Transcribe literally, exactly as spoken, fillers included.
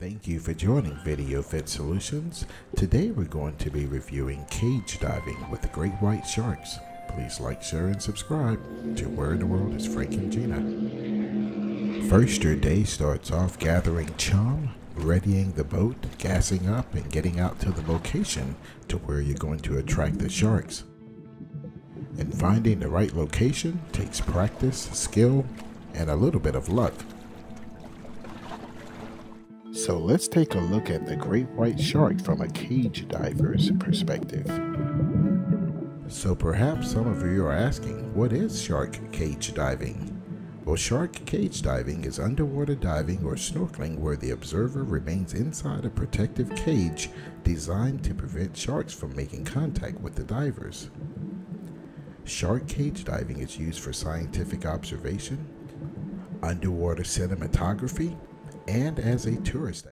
Thank you for joining Video Fit Solutions. Today we're going to be reviewing cage diving with the great white sharks. Please like, share, and subscribe to Where in the World is Frank and Gina. First, your day starts off gathering chum, readying the boat, gassing up, and getting out to the location to where you're going to attract the sharks. And finding the right location takes practice, skill, and a little bit of luck. So let's take a look at the great white shark from a cage diver's perspective. So perhaps some of you are asking, what is shark cage diving? Well, shark cage diving is underwater diving or snorkeling where the observer remains inside a protective cage designed to prevent sharks from making contact with the divers. Shark cage diving is used for scientific observation, underwater cinematography, and as a tourist.